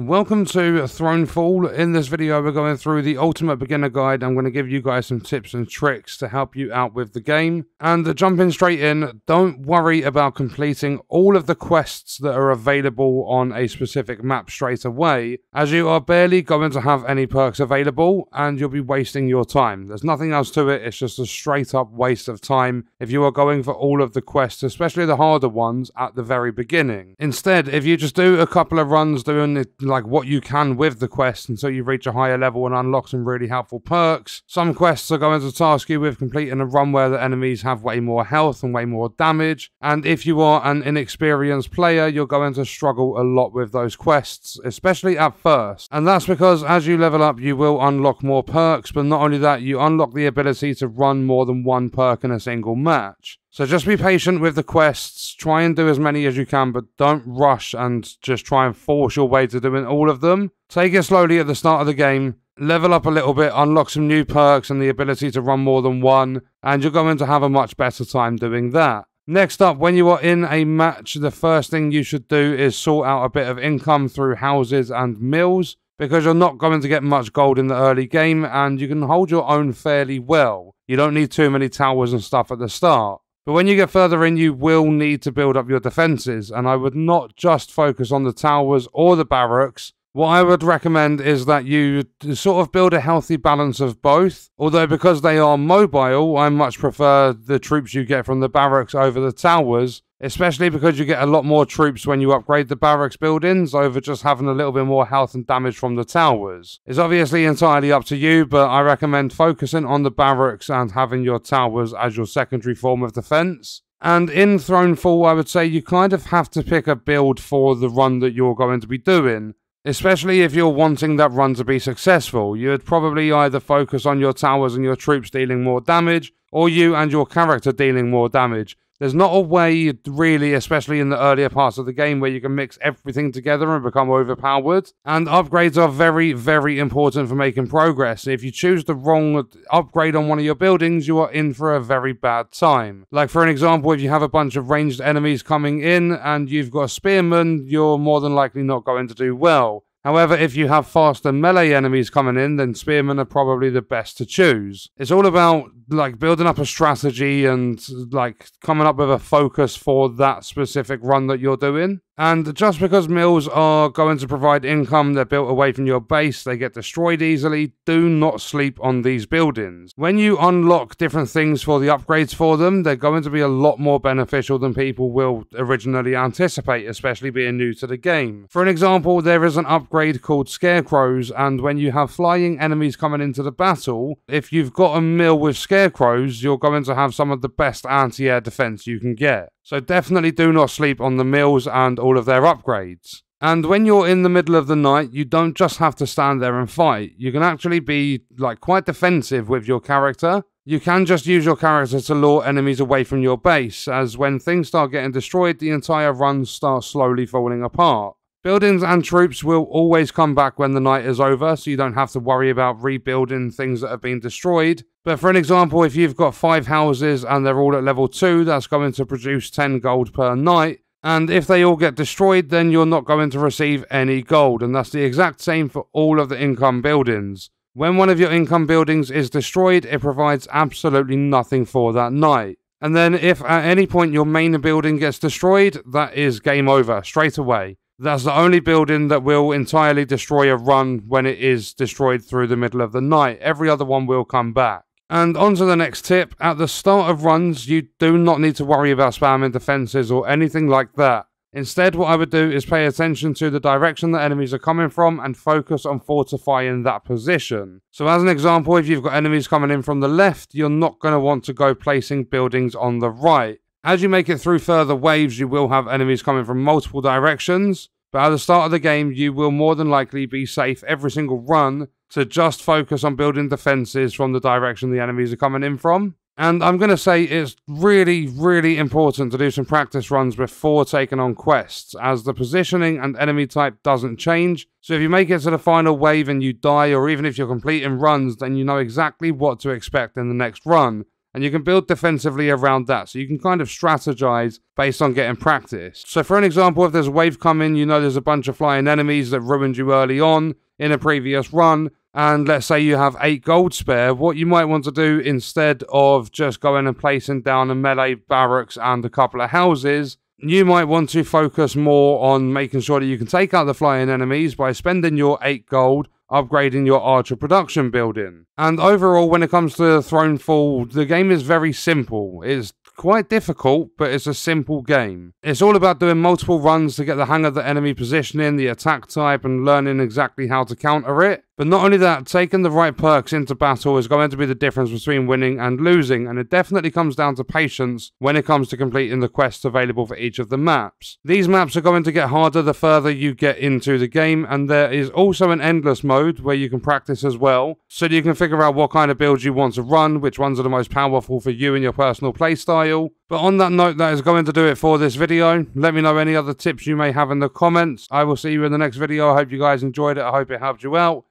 Welcome to Thronefall. In this video we're going through the ultimate beginner guide. I'm going to give you guys some tips and tricks to help you out with the game. And jumping straight in, don't worry about completing all of the quests that are available on a specific map straight away, as you are barely going to have any perks available and you'll be wasting your time. There's nothing else to it, it's just a straight up waste of time if you are going for all of the quests, especially the harder ones, at the very beginning. Instead, if you just do a couple of runs doing the like what you can with the quest until you reach a higher level and unlock some really helpful perks. Some quests are going to task you with completing a run where the enemies have way more health and way more damage, and if you are an inexperienced player you're going to struggle a lot with those quests, especially at first. And that's because as you level up you will unlock more perks, but not only that, you unlock the ability to run more than one perk in a single match. So just be patient with the quests, try and do as many as you can, but don't rush and just try and force your way to doing all of them. Take it slowly at the start of the game, level up a little bit, unlock some new perks and the ability to run more than one, and you're going to have a much better time doing that. Next up, when you are in a match, the first thing you should do is sort out a bit of income through houses and mills, because you're not going to get much gold in the early game and you can hold your own fairly well. You don't need too many towers and stuff at the start. But when you get further in, you will need to build up your defences, and I would not just focus on the towers or the barracks. What I would recommend is that you sort of build a healthy balance of both, although because they are mobile, I much prefer the troops you get from the barracks over the towers, especially because you get a lot more troops when you upgrade the barracks buildings over just having a little bit more health and damage from the towers. It's obviously entirely up to you, but I recommend focusing on the barracks and having your towers as your secondary form of defense. And in Thronefall, I would say you kind of have to pick a build for the run that you're going to be doing, especially if you're wanting that run to be successful. You'd probably either focus on your towers and your troops dealing more damage, or you and your character dealing more damage. There's not a way really, especially in the earlier parts of the game, where you can mix everything together and become overpowered. And upgrades are very, very important for making progress. If you choose the wrong upgrade on one of your buildings, you are in for a very bad time. Like for an example, if you have a bunch of ranged enemies coming in and you've got a spearman, you're more than likely not going to do well. However, if you have faster melee enemies coming in, then spearmen are probably the best to choose. It's all about like building up a strategy and like coming up with a focus for that specific run that you're doing. And just because mills are going to provide income, they're built away from your base, they get destroyed easily, do not sleep on these buildings. When you unlock different things for the upgrades for them, they're going to be a lot more beneficial than people will originally anticipate, especially being new to the game. For an example, there is an upgrade called Scarecrows, and when you have flying enemies coming into the battle, if you've got a mill with Scarecrows, you're going to have some of the best anti-air defense you can get. So definitely do not sleep on the mills and all of their upgrades. And when you're in the middle of the night, you don't just have to stand there and fight. You can actually be like quite defensive with your character. You can just use your character to lure enemies away from your base, as when things start getting destroyed, the entire run starts slowly falling apart. Buildings and troops will always come back when the night is over, so you don't have to worry about rebuilding things that have been destroyed. But for an example, if you've got 5 houses and they're all at level 2, that's going to produce 10 gold per night. And if they all get destroyed, then you're not going to receive any gold, and that's the exact same for all of the income buildings. When one of your income buildings is destroyed, it provides absolutely nothing for that night. And then if at any point your main building gets destroyed, that is game over straight away. That's the only building that will entirely destroy a run when it is destroyed through the middle of the night. Every other one will come back. And on to the next tip. At the start of runs, you do not need to worry about spamming defenses or anything like that. Instead, what I would do is pay attention to the direction that enemies are coming from and focus on fortifying that position. So as an example, if you've got enemies coming in from the left, you're not going to want to go placing buildings on the right. As you make it through further waves, you will have enemies coming from multiple directions, but at the start of the game, you will more than likely be safe every single run to just focus on building defenses from the direction the enemies are coming in from. And I'm going to say it's really, really important to do some practice runs before taking on quests, as the positioning and enemy type doesn't change. So if you make it to the final wave and you die, or even if you're completing runs, then you know exactly what to expect in the next run. and you can build defensively around that. So you can kind of strategize based on getting practice. So for an example, if there's a wave coming, you know there's a bunch of flying enemies that ruined you early on in a previous run, and let's say you have 8 gold spare, what you might want to do instead of just going and placing down a melee barracks and a couple of houses, you might want to focus more on making sure that you can take out the flying enemies by spending your 8 gold, upgrading your archer production building. And overall, when it comes to Thronefall, the game is very simple. It's quite difficult, but it's a simple game. It's all about doing multiple runs to get the hang of the enemy positioning, the attack type, and learning exactly how to counter it. But not only that, taking the right perks into battle is going to be the difference between winning and losing, and it definitely comes down to patience when it comes to completing the quests available for each of the maps. These maps are going to get harder the further you get into the game, and there is also an endless mode where you can practice as well, so that you can figure out what kind of builds you want to run, which ones are the most powerful for you and your personal playstyle. But on that note, that is going to do it for this video. Let me know any other tips you may have in the comments. I will see you in the next video. I hope you guys enjoyed it. I hope it helped you out.